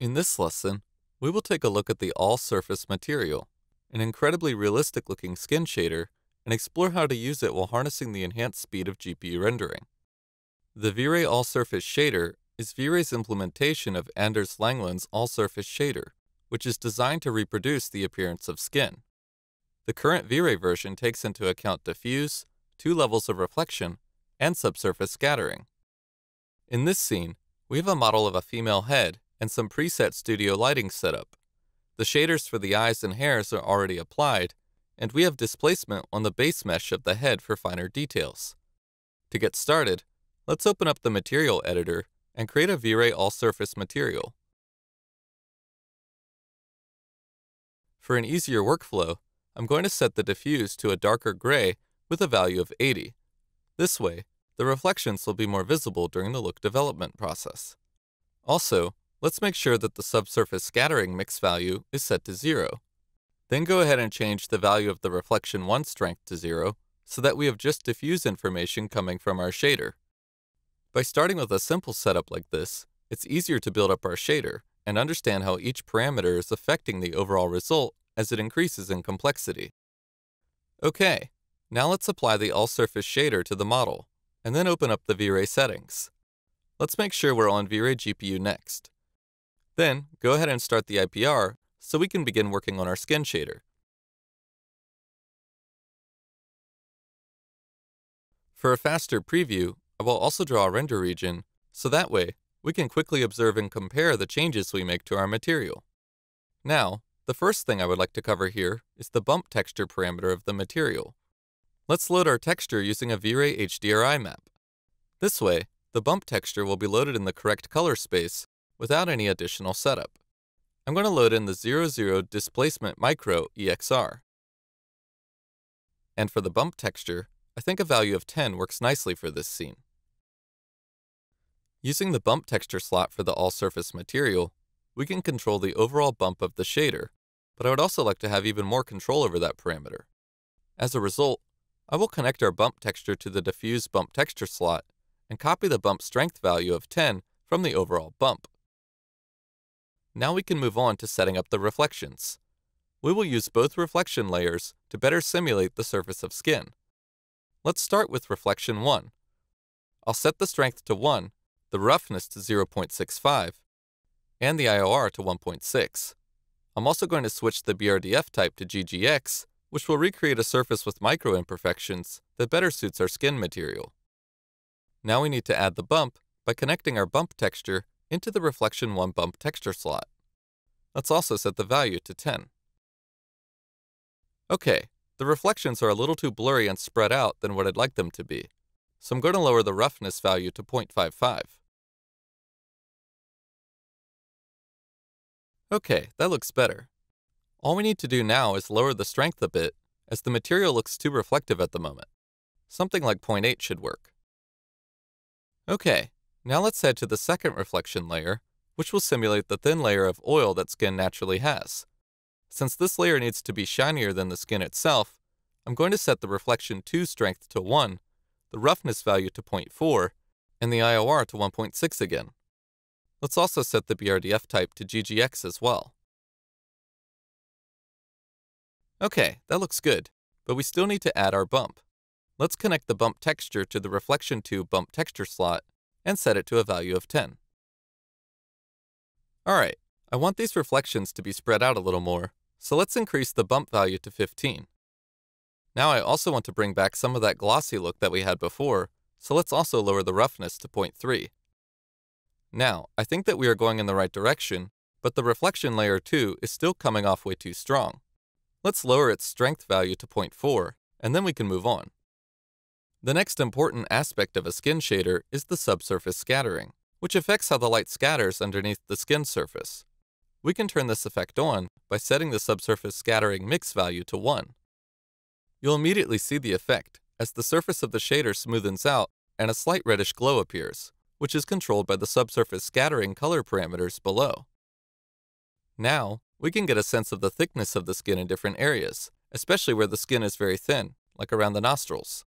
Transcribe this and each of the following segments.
In this lesson, we will take a look at the AlSurface material, an incredibly realistic looking skin shader, and explore how to use it while harnessing the enhanced speed of GPU rendering. The V-Ray AlSurface shader is V-Ray's implementation of Anders Langland's AlSurface shader, which is designed to reproduce the appearance of skin. The current V-Ray version takes into account diffuse, 2 levels of reflection, and subsurface scattering. In this scene, we have a model of a female head and some preset studio lighting setup. The shaders for the eyes and hairs are already applied, and we have displacement on the base mesh of the head for finer details. To get started, let's open up the material editor and create a V-Ray AlSurface material. For an easier workflow, I'm going to set the diffuse to a darker gray with a value of 80. This way, the reflections will be more visible during the look development process. Also, let's make sure that the subsurface scattering mix value is set to 0. Then go ahead and change the value of the reflection 1 strength to 0 so that we have just diffuse information coming from our shader. By starting with a simple setup like this, it's easier to build up our shader and understand how each parameter is affecting the overall result as it increases in complexity. Okay, now let's apply the AlSurface shader to the model, and then open up the V-Ray settings. Let's make sure we're on V-Ray GPU next. Then, go ahead and start the IPR so we can begin working on our skin shader. For a faster preview, I will also draw a render region, so that way, we can quickly observe and compare the changes we make to our material. Now, the first thing I would like to cover here is the bump texture parameter of the material. Let's load our texture using a V-Ray HDRI map. This way, the bump texture will be loaded in the correct color space without any additional setup. I'm going to load in the 00 displacement micro EXR. And for the bump texture, I think a value of 10 works nicely for this scene. Using the bump texture slot for the AlSurface material, we can control the overall bump of the shader, but I would also like to have even more control over that parameter. As a result, I will connect our bump texture to the diffuse bump texture slot and copy the bump strength value of 10 from the overall bump. Now we can move on to setting up the reflections. We will use both reflection layers to better simulate the surface of skin. Let's start with reflection 1. I'll set the strength to 1, the roughness to 0.65, and the IOR to 1.6. I'm also going to switch the BRDF type to GGX, which will recreate a surface with micro imperfections that better suits our skin material. Now we need to add the bump by connecting our bump texture into the Reflection 1 bump texture slot. Let's also set the value to 10. Okay, the reflections are a little too blurry and spread out than what I'd like them to be, so I'm going to lower the roughness value to 0.55. Okay, that looks better. All we need to do now is lower the strength a bit, as the material looks too reflective at the moment. Something like 0.8 should work. Okay, now let's head to the second reflection layer, which will simulate the thin layer of oil that skin naturally has. Since this layer needs to be shinier than the skin itself, I'm going to set the reflection 2 strength to 1, the roughness value to 0.4, and the IOR to 1.6 again. Let's also set the BRDF type to GGX as well. Okay, that looks good, but we still need to add our bump. Let's connect the bump texture to the Reflection 2 bump texture slot and set it to a value of 10. Alright, I want these reflections to be spread out a little more, so let's increase the bump value to 15. Now I also want to bring back some of that glossy look that we had before, so let's also lower the roughness to 0.3. Now, I think that we are going in the right direction, but the Reflection Layer 2 is still coming off way too strong. Let's lower its strength value to 0.4, and then we can move on. The next important aspect of a skin shader is the subsurface scattering, which affects how the light scatters underneath the skin surface. We can turn this effect on by setting the subsurface scattering mix value to 1. You'll immediately see the effect as the surface of the shader smoothens out and a slight reddish glow appears, which is controlled by the subsurface scattering color parameters below. Now, we can get a sense of the thickness of the skin in different areas, especially where the skin is very thin, like around the nostrils.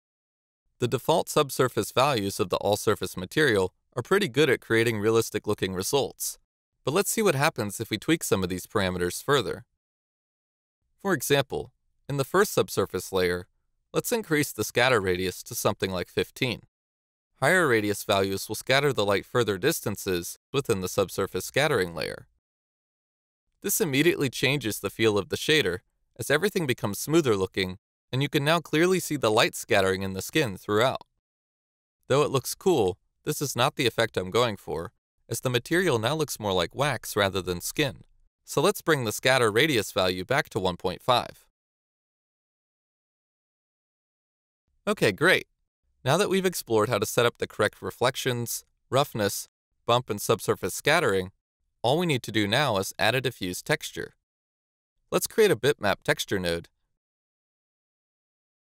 The default subsurface values of the all-surface material are pretty good at creating realistic-looking results, But let's see what happens if we tweak some of these parameters further. For example, in the first subsurface layer, let's increase the scatter radius to something like 15. Higher radius values will scatter the light further distances within the subsurface scattering layer. This immediately changes the feel of the shader, as everything becomes smoother looking, and you can now clearly see the light scattering in the skin throughout. Though it looks cool, this is not the effect I'm going for, as the material now looks more like wax rather than skin. So let's bring the scatter radius value back to 1.5. Okay, great. Now that we've explored how to set up the correct reflections, roughness, bump, and subsurface scattering, all we need to do now is add a diffuse texture. Let's create a bitmap texture node,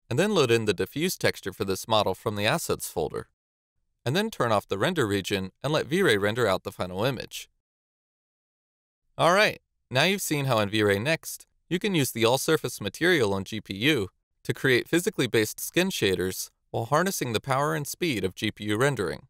and then load in the diffuse texture for this model from the assets folder, and then turn off the render region and let V-Ray render out the final image. Alright, now you've seen how in V-Ray Next, you can use the all-surface material on GPU to create physically based skin shaders while harnessing the power and speed of GPU rendering.